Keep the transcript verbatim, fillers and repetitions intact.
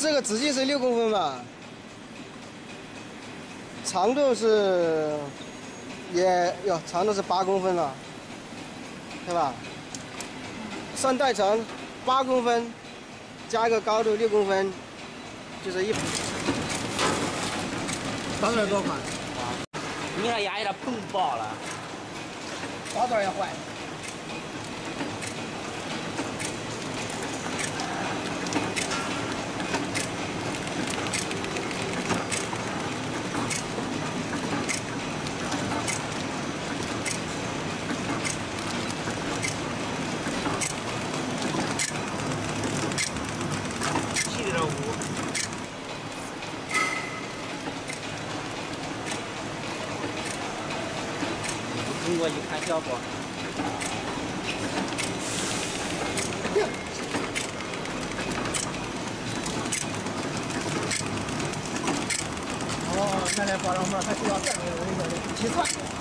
这个直径是六公分吧，长度是也有长度是八公分了，对吧？算带长八公分，加一个高度六公分，就是一。八爪多款，你看牙有点碰爆了，八爪要换。 通过一看效果，哦，看来包装膜它需要更容易的切断。